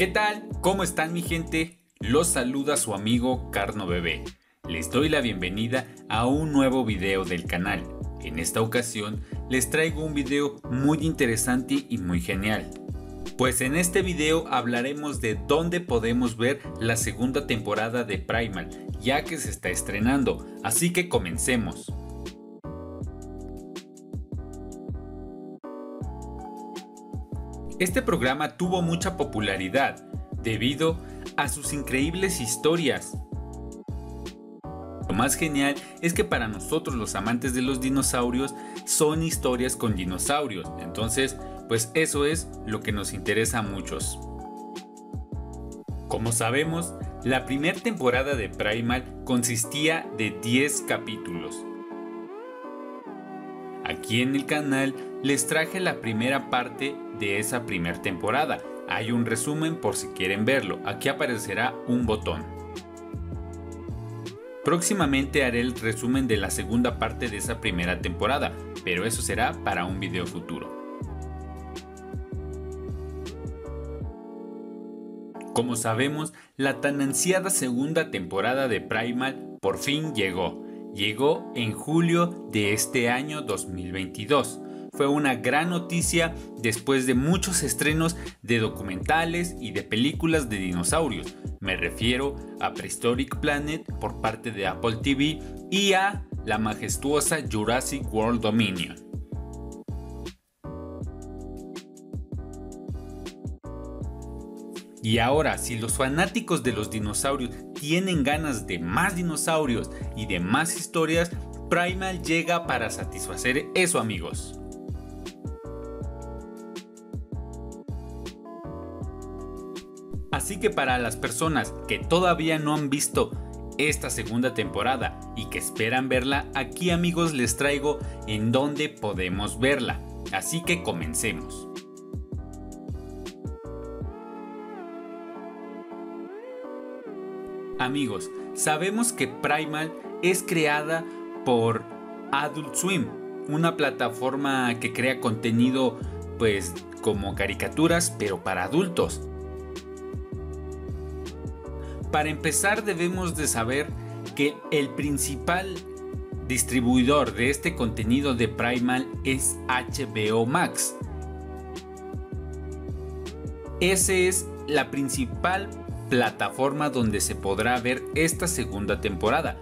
¿Qué tal? ¿Cómo están, mi gente? Los saluda su amigo Carno Bebé. Les doy la bienvenida a un nuevo video del canal. En esta ocasión les traigo un video muy interesante y muy genial. Pues en este video hablaremos de dónde podemos ver la segunda temporada de Primal, ya que se está estrenando, así que comencemos. Este programa tuvo mucha popularidad debido a sus increíbles historias. Lo más genial es que para nosotros los amantes de los dinosaurios son historias con dinosaurios, entonces pues eso es lo que nos interesa a muchos. Como sabemos, la primera temporada de Primal consistía de 10 capítulos. Aquí en el canal les traje la primera parte de esa primera temporada. Hay un resumen por si quieren verlo, aquí aparecerá un botón. Próximamente haré el resumen de la segunda parte de esa primera temporada, pero eso será para un video futuro. Como sabemos, la tan ansiada segunda temporada de Primal por fin llegó. Llegó en julio de este año 2022. Fue una gran noticia después de muchos estrenos de documentales y de películas de dinosaurios. Me refiero a Prehistoric Planet por parte de Apple TV y a la majestuosa Jurassic World Dominion. Y ahora, si los fanáticos de los dinosaurios tienen ganas de más dinosaurios y de más historias, Primal llega para satisfacer eso, amigos. Así que para las personas que todavía no han visto esta segunda temporada y que esperan verla, aquí, amigos, les traigo en dónde podemos verla. Así que comencemos. Amigos, sabemos que Primal es creada por Adult Swim, una plataforma que crea contenido pues como caricaturas pero para adultos. Para empezar debemos de saber que el principal distribuidor de este contenido de Primal es HBO Max. Esa es la principal plataforma donde se podrá ver esta segunda temporada.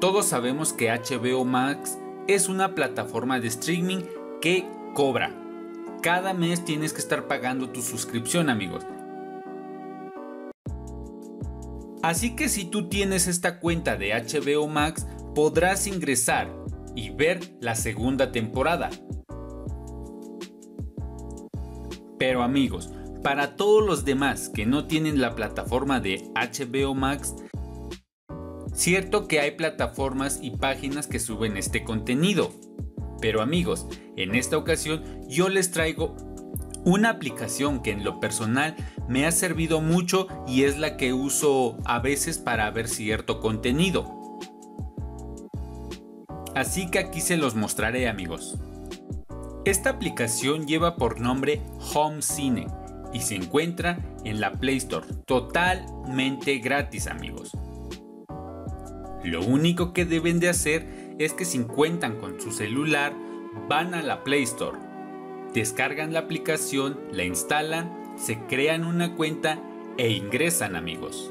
Todos sabemos que HBO Max es una plataforma de streaming que cobra. Cada mes tienes que estar pagando tu suscripción, amigos. Así que si tú tienes esta cuenta de HBO Max, podrás ingresar y ver la segunda temporada. Pero amigos, para todos los demás que no tienen la plataforma de HBO Max, cierto que hay plataformas y páginas que suben este contenido. Pero amigos, en esta ocasión yo les traigo una aplicación que en lo personal me ha servido mucho y es la que uso a veces para ver cierto contenido. Así que aquí se los mostraré, amigos. Esta aplicación lleva por nombre Home Cine y se encuentra en la Play Store, totalmente gratis, amigos. Lo único que deben de hacer es que si cuentan con su celular, van a la Play Store. Descargan la aplicación, la instalan, se crean una cuenta e ingresan, amigos.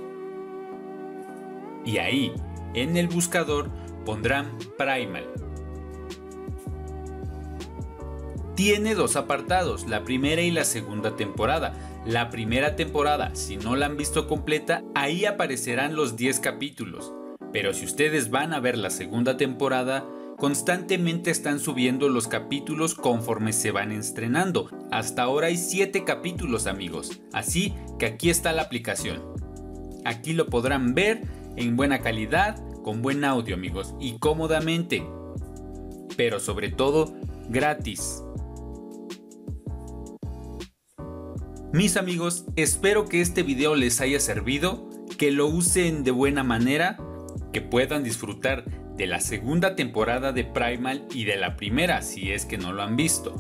Y ahí, en el buscador, pondrán Primal. Tiene dos apartados, la primera y la segunda temporada. La primera temporada, si no la han visto completa, ahí aparecerán los 10 capítulos. Pero si ustedes van a ver la segunda temporada, constantemente están subiendo los capítulos conforme se van estrenando. Hasta ahora hay 7 capítulos, amigos. Así que aquí está la aplicación. Aquí lo podrán ver en buena calidad, con buen audio, amigos, y cómodamente. Pero sobre todo, gratis. Mis amigos, espero que este video les haya servido, que lo usen de buena manera, que puedan disfrutar de la segunda temporada de Primal y de la primera si es que no lo han visto.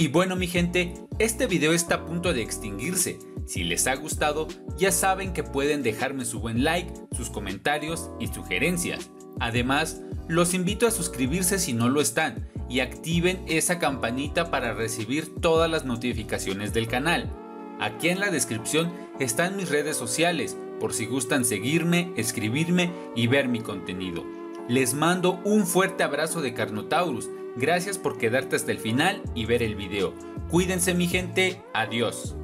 Y bueno mi gente, este video está a punto de extinguirse. Si les ha gustado, ya saben que pueden dejarme su buen like, sus comentarios y sugerencias. Además, los invito a suscribirse si no lo están y activen esa campanita para recibir todas las notificaciones del canal. Aquí en la descripción están mis redes sociales, por si gustan seguirme, escribirme y ver mi contenido. Les mando un fuerte abrazo de Carnotaurus, gracias por quedarte hasta el final y ver el video. Cuídense mi gente, adiós.